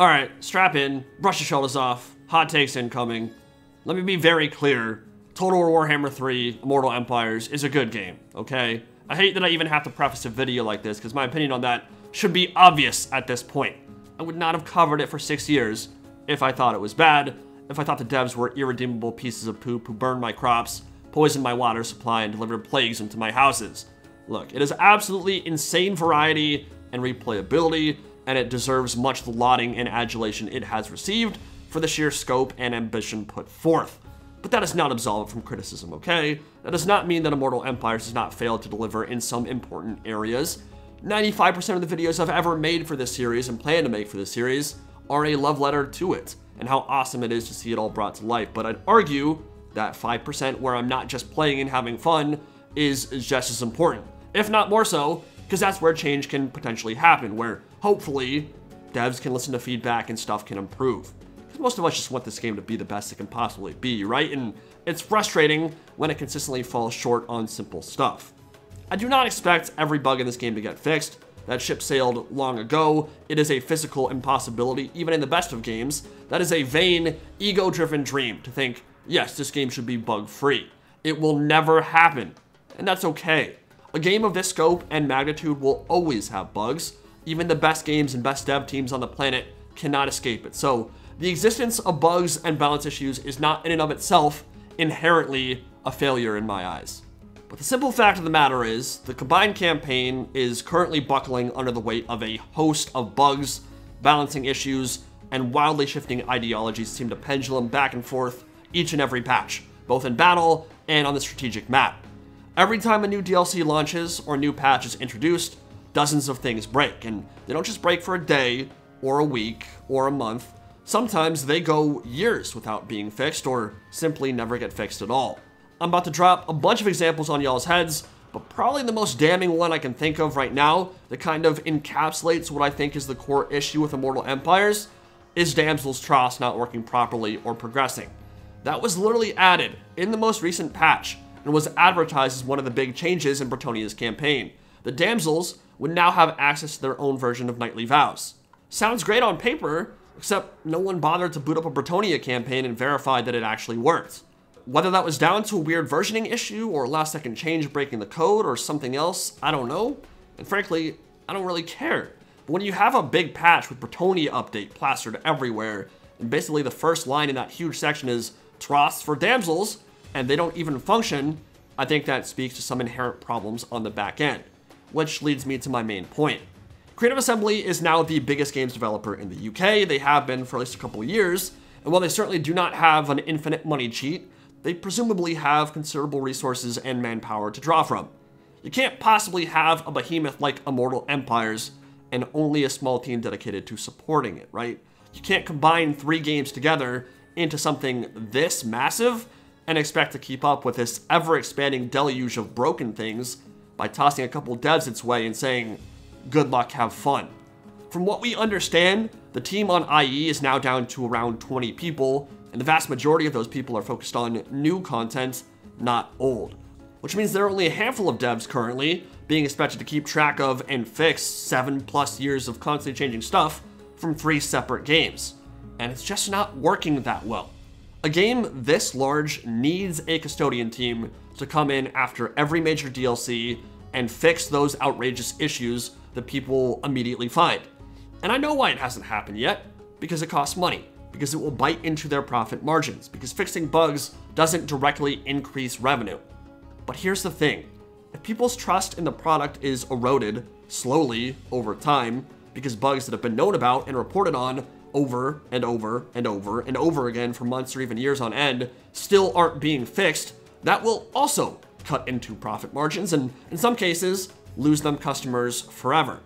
All right, strap in, brush your shoulders off, hot takes incoming. Let me be very clear. Total War: Warhammer 3, Immortal Empires is a good game, okay? I hate that I even have to preface a video like this because my opinion on that should be obvious at this point. I would not have covered it for 6 years if I thought it was bad, if I thought the devs were irredeemable pieces of poop who burned my crops, poisoned my water supply, and delivered plagues into my houses. Look, it is absolutely insane variety and replayability, and it deserves much lauding and adulation it has received for the sheer scope and ambition put forth. But that does not absolve it from criticism, okay? That does not mean that Immortal Empires does not fail to deliver in some important areas. 95% of the videos I've ever made for this series and plan to make for this series are a love letter to it and how awesome it is to see it all brought to life. But I'd argue that 5% where I'm not just playing and having fun is just as important, if not more so, because that's where change can potentially happen, where hopefully devs can listen to feedback and stuff can improve. Most of us just want this game to be the best it can possibly be, right? And it's frustrating when it consistently falls short on simple stuff. I do not expect every bug in this game to get fixed. That ship sailed long ago. It is a physical impossibility, even in the best of games. That is a vain, ego-driven dream to think, yes, this game should be bug-free. It will never happen, and that's okay. A game of this scope and magnitude will always have bugs. Even the best games and best dev teams on the planet cannot escape it. So the existence of bugs and balance issues is not in and of itself inherently a failure in my eyes. But the simple fact of the matter is, the combined campaign is currently buckling under the weight of a host of bugs, balancing issues, and wildly shifting ideologies seem to pendulum back and forth each and every patch, both in battle and on the strategic map. Every time a new DLC launches or new patch is introduced, dozens of things break, and they don't just break for a day, or a week, or a month. Sometimes they go years without being fixed or simply never get fixed at all. I'm about to drop a bunch of examples on y'all's heads, but probably the most damning one I can think of right now that kind of encapsulates what I think is the core issue with Immortal Empires is Damsel's Troth not working properly or progressing. That was literally added in the most recent patch and was advertised as one of the big changes in Bretonnia's campaign. The Damsels would now have access to their own version of Nightly Vows. Sounds great on paper, except no one bothered to boot up a Bretonnia campaign and verify that it actually worked. Whether that was down to a weird versioning issue or last-second change breaking the code or something else, I don't know. And frankly, I don't really care. But when you have a big patch with Bretonnia update plastered everywhere, and basically the first line in that huge section is Troths for Damsels, and they don't even function, I think that speaks to some inherent problems on the back end. Which leads me to my main point. Creative Assembly is now the biggest games developer in the UK. They have been for at least a couple of years, and while they certainly do not have an infinite money cheat, they presumably have considerable resources and manpower to draw from. You can't possibly have a behemoth like Immortal Empires and only a small team dedicated to supporting it, right? You can't combine 3 games together into something this massive and expect to keep up with this ever-expanding deluge of broken things by tossing a couple devs its way and saying, good luck, have fun. From what we understand, the team on IE is now down to around 20 people, and the vast majority of those people are focused on new content, not old. Which means there are only a handful of devs currently being expected to keep track of and fix 7+ years of constantly changing stuff from 3 separate games. And it's just not working that well. A game this large needs a custodian team to come in after every major DLC and fix those outrageous issues that people immediately find. And I know why it hasn't happened yet, because it costs money, because it will bite into their profit margins, because fixing bugs doesn't directly increase revenue. But here's the thing, if people's trust in the product is eroded slowly over time, because bugs that have been known about and reported on over and over and over and over again for months or even years on end still aren't being fixed, that will also cut into profit margins and, in some cases, lose them customers forever.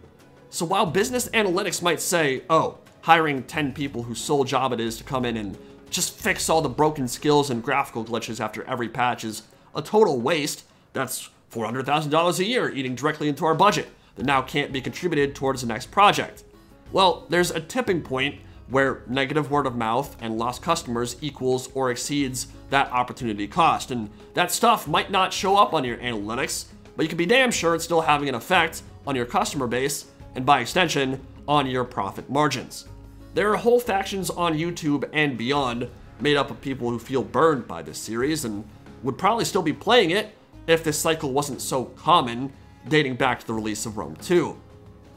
So while business analytics might say, oh, hiring 10 people whose sole job it is to come in and just fix all the broken skills and graphical glitches after every patch is a total waste, that's $400,000 a year eating directly into our budget that now can't be contributed towards the next project. Well, there's a tipping point where negative word of mouth and lost customers equals or exceeds that opportunity cost, and that stuff might not show up on your analytics, but you can be damn sure it's still having an effect on your customer base, and by extension, on your profit margins. There are whole factions on YouTube and beyond made up of people who feel burned by this series and would probably still be playing it if this cycle wasn't so common dating back to the release of Rome II.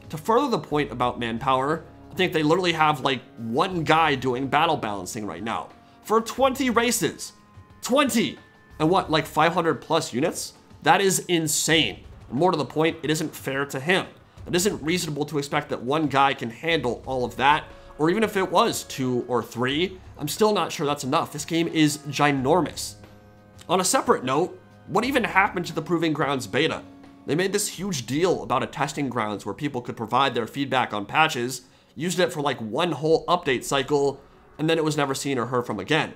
To further the point about manpower, I think they literally have like one guy doing battle balancing right now for 20 races. 20! And what, like 500 plus units? That is insane. And more to the point, it isn't fair to him. It isn't reasonable to expect that one guy can handle all of that, or even if it was 2 or 3, I'm still not sure that's enough. This game is ginormous. On a separate note, what even happened to the Proving Grounds beta? They made this huge deal about a testing grounds where people could provide their feedback on patches, used it for like one whole update cycle, and then it was never seen or heard from again.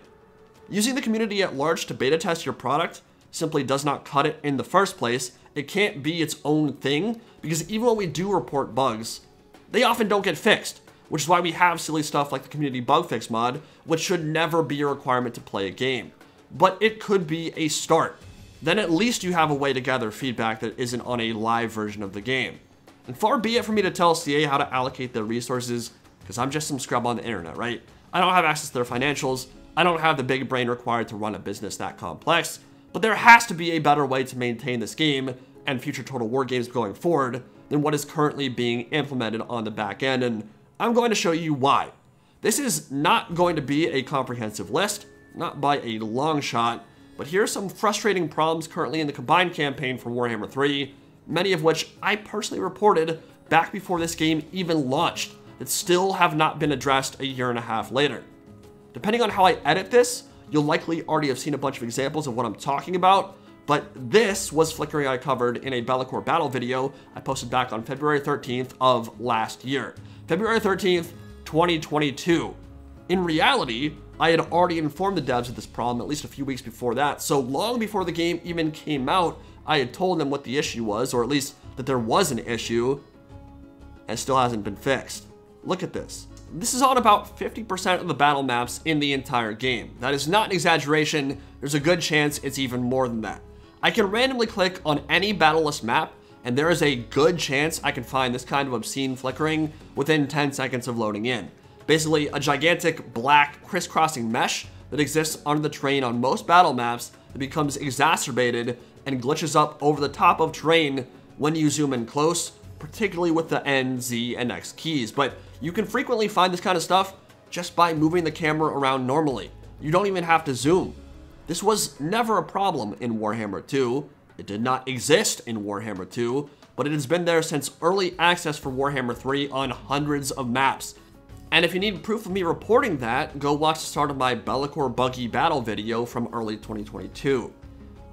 Using the community at large to beta test your product simply does not cut it in the first place. It can't be its own thing, because even when we do report bugs, they often don't get fixed, which is why we have silly stuff like the community bug fix mod, which should never be a requirement to play a game. But it could be a start. Then at least you have a way to gather feedback that isn't on a live version of the game. And far be it for me to tell CA how to allocate their resources, because I'm just some scrub on the internet, right? I don't have access to their financials, I don't have the big brain required to run a business that complex, but there has to be a better way to maintain this game and future Total War games going forward than what is currently being implemented on the back end, and I'm going to show you why. This is not going to be a comprehensive list, not by a long shot, but here are some frustrating problems currently in the combined campaign for Warhammer 3, many of which I personally reported back before this game even launched that still have not been addressed a year and a half later. Depending on how I edit this, you'll likely already have seen a bunch of examples of what I'm talking about, but this was flickering I covered in a Bellicore Battle video I posted back on February 13th of last year. February 13th, 2022. In reality, I had already informed the devs of this problem at least a few weeks before that, so long before the game even came out, I had told them what the issue was, or at least that there was an issue, and it still hasn't been fixed. Look at this. This is on about 50% of the battle maps in the entire game. That is not an exaggeration. There's a good chance it's even more than that. I can randomly click on any battle list map, and there is a good chance I can find this kind of obscene flickering within 10 seconds of loading in. Basically, a gigantic black crisscrossing mesh that exists under the terrain on most battle maps that becomes exacerbated and glitches up over the top of terrain when you zoom in close, particularly with the N, Z, and X keys. But you can frequently find this kind of stuff just by moving the camera around normally. You don't even have to zoom. This was never a problem in Warhammer 2. It did not exist in Warhammer 2, but it has been there since early access for Warhammer 3 on hundreds of maps. And if you need proof of me reporting that, go watch the start of my Bellicor Buggy Battle video from early 2022.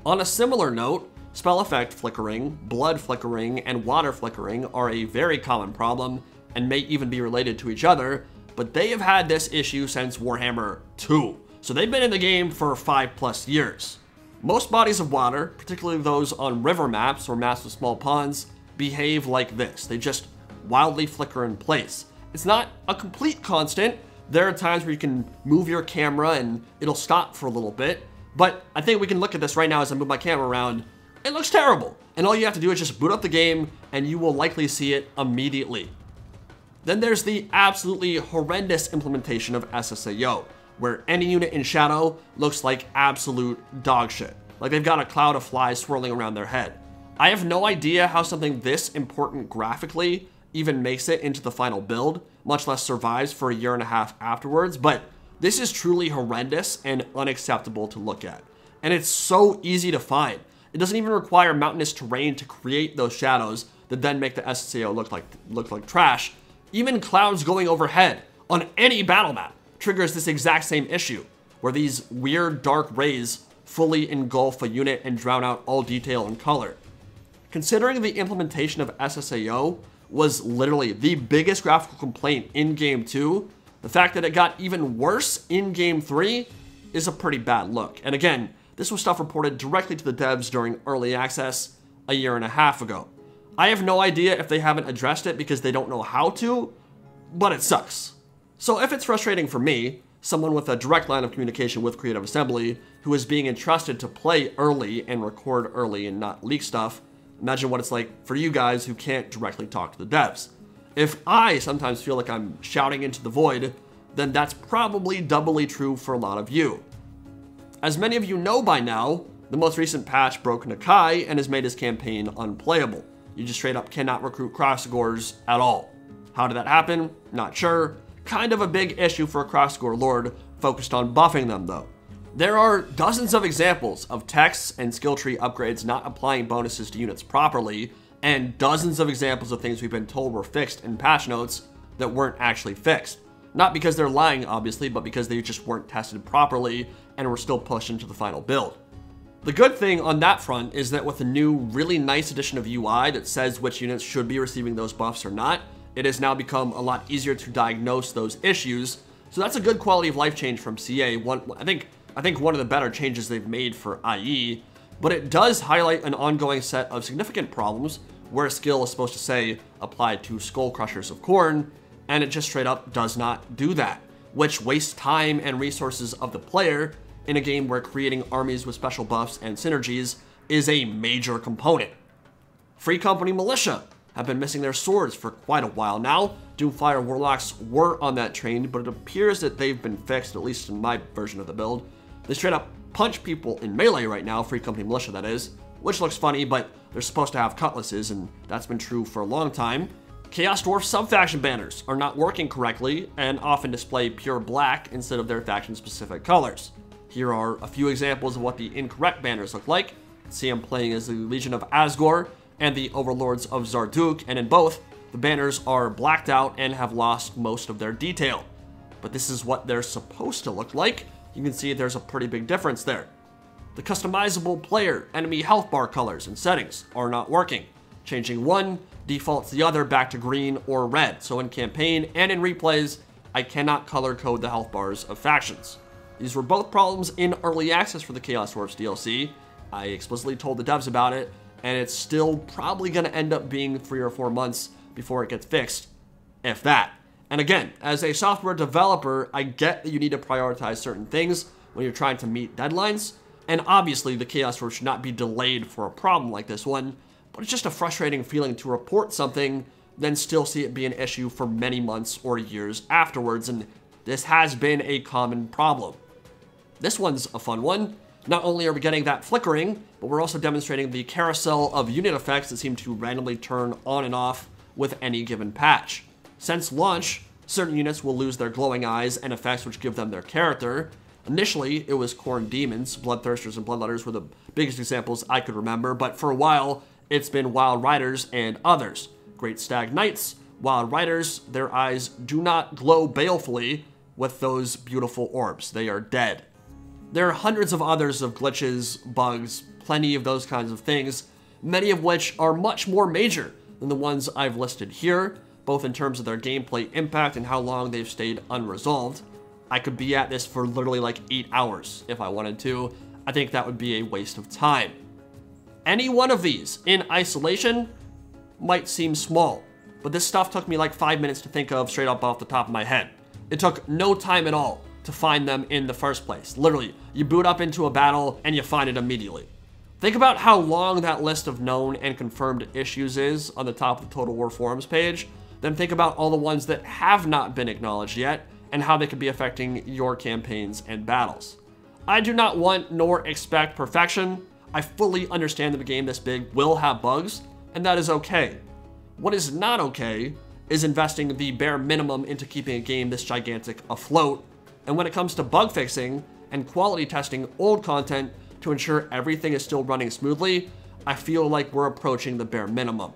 On a similar note, spell effect flickering, blood flickering, and water flickering are a very common problem and may even be related to each other, but they have had this issue since Warhammer 2, so they've been in the game for 5+ years. Most bodies of water, particularly those on river maps or maps with small ponds, behave like this. They just wildly flicker in place. It's not a complete constant. There are times where you can move your camera and it'll stop for a little bit, but I think we can look at this right now as I move my camera around. It looks terrible, and all you have to do is just boot up the game and you will likely see it immediately. Then there's the absolutely horrendous implementation of SSAO, where any unit in shadow looks like absolute dog shit. Like they've got a cloud of flies swirling around their head. I have no idea how something this important graphically even makes it into the final build, much less survives for a year and a half afterwards, but this is truly horrendous and unacceptable to look at. And it's so easy to find. It doesn't even require mountainous terrain to create those shadows that then make the SSAO look like trash. Even clouds going overhead on any battle map triggers this exact same issue, where these weird dark rays fully engulf a unit and drown out all detail and color. Considering the implementation of SSAO was literally the biggest graphical complaint in Game 2, the fact that it got even worse in Game 3 is a pretty bad look. And again, this was stuff reported directly to the devs during early access a year and a half ago. I have no idea if they haven't addressed it because they don't know how to, but it sucks. So if it's frustrating for me, someone with a direct line of communication with Creative Assembly, who is being entrusted to play early and record early and not leak stuff, imagine what it's like for you guys who can't directly talk to the devs. If I sometimes feel like I'm shouting into the void, then that's probably doubly true for a lot of you. As many of you know by now, the most recent patch broke Nakai and has made his campaign unplayable. You just straight up cannot recruit Crocsgores at all. How did that happen? Not sure. Kind of a big issue for a Crocsgore lord, focused on buffing them though. There are dozens of examples of texts and skill tree upgrades not applying bonuses to units properly, and dozens of examples of things we've been told were fixed in patch notes that weren't actually fixed. Not because they're lying, obviously, but because they just weren't tested properly and were still pushed into the final build. The good thing on that front is that with a new, really nice addition of UI that says which units should be receiving those buffs or not, it has now become a lot easier to diagnose those issues. So that's a good quality of life change from CA. I think one of the better changes they've made for IE, but it does highlight an ongoing set of significant problems where a skill is supposed to say applied to Skullcrushers of Khorne, and it just straight up does not do that, which wastes time and resources of the player in a game where creating armies with special buffs and synergies is a major component. Free Company Militia have been missing their swords for quite a while now. Doomfire Warlocks were on that train, but it appears that they've been fixed, at least in my version of the build. They straight up punch people in melee right now, Free Company Militia that is, which looks funny, but they're supposed to have cutlasses, and that's been true for a long time. Chaos Dwarf sub-faction banners are not working correctly and often display pure black instead of their faction-specific colors. Here are a few examples of what the incorrect banners look like. See, I'm playing as the Legion of Asgore and the Overlords of Zarduk, and in both, the banners are blacked out and have lost most of their detail. But this is what they're supposed to look like. You can see there's a pretty big difference there. The customizable player enemy health bar colors and settings are not working. Changing one defaults the other back to green or red. So in campaign and in replays, I cannot color code the health bars of factions. These were both problems in early access for the Chaos Dwarfs DLC. I explicitly told the devs about it, and it's still probably going to end up being 3 or 4 months before it gets fixed, if that. And again, as a software developer, I get that you need to prioritize certain things when you're trying to meet deadlines, and obviously the Chaos Dwarf should not be delayed for a problem like this one, but it's just a frustrating feeling to report something, then still see it be an issue for many months or years afterwards, and this has been a common problem. This one's a fun one. Not only are we getting that flickering, but we're also demonstrating the carousel of unit effects that seem to randomly turn on and off with any given patch. Since launch, certain units will lose their glowing eyes and effects which give them their character. Initially, it was Khorne Demons. Bloodthirsters and Bloodletters were the biggest examples I could remember, but for a while, it's been Wild Riders and others. Great Stag Knights, Wild Riders, their eyes do not glow balefully with those beautiful orbs. They are dead. There are hundreds of others of glitches, bugs, plenty of those kinds of things, many of which are much more major than the ones I've listed here, both in terms of their gameplay impact and how long they've stayed unresolved. I could be at this for literally like 8 hours if I wanted to. I think that would be a waste of time. Any one of these in isolation might seem small, but this stuff took me like 5 minutes to think of straight up off the top of my head. It took no time at all to find them in the first place. Literally, you boot up into a battle and you find it immediately. Think about how long that list of known and confirmed issues is on the top of the Total War forums page. Then think about all the ones that have not been acknowledged yet and how they could be affecting your campaigns and battles. I do not want nor expect perfection. I fully understand that a game this big will have bugs, and that is okay. What is not okay is investing the bare minimum into keeping a game this gigantic afloat, and when it comes to bug fixing and quality testing old content to ensure everything is still running smoothly, I feel like we're approaching the bare minimum.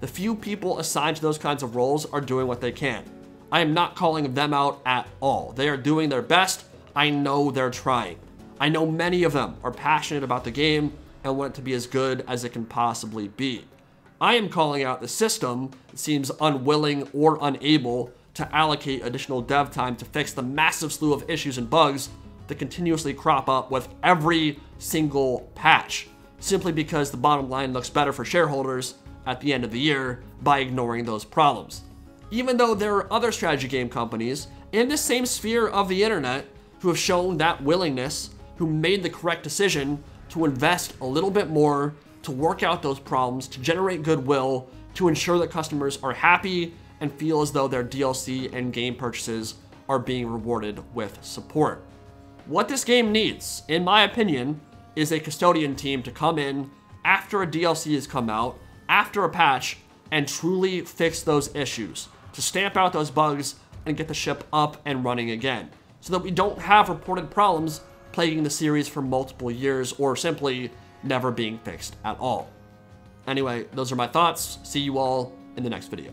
The few people assigned to those kinds of roles are doing what they can. I am not calling them out at all. They are doing their best. I know they're trying. I know many of them are passionate about the game and want it to be as good as it can possibly be. I am calling out the system that seems unwilling or unable to allocate additional dev time to fix the massive slew of issues and bugs that continuously crop up with every single patch, simply because the bottom line looks better for shareholders at the end of the year by ignoring those problems. Even though there are other strategy game companies in the same sphere of the internet who have shown that willingness, who made the correct decision to invest a little bit more, to work out those problems, to generate goodwill, to ensure that customers are happy and feel as though their DLC and game purchases are being rewarded with support. What this game needs, in my opinion, is a custodian team to come in after a DLC has come out, after a patch, and truly fix those issues, to stamp out those bugs and get the ship up and running again, so that we don't have reported problems plaguing the series for multiple years or simply never being fixed at all. Anyway, those are my thoughts. See you all in the next video.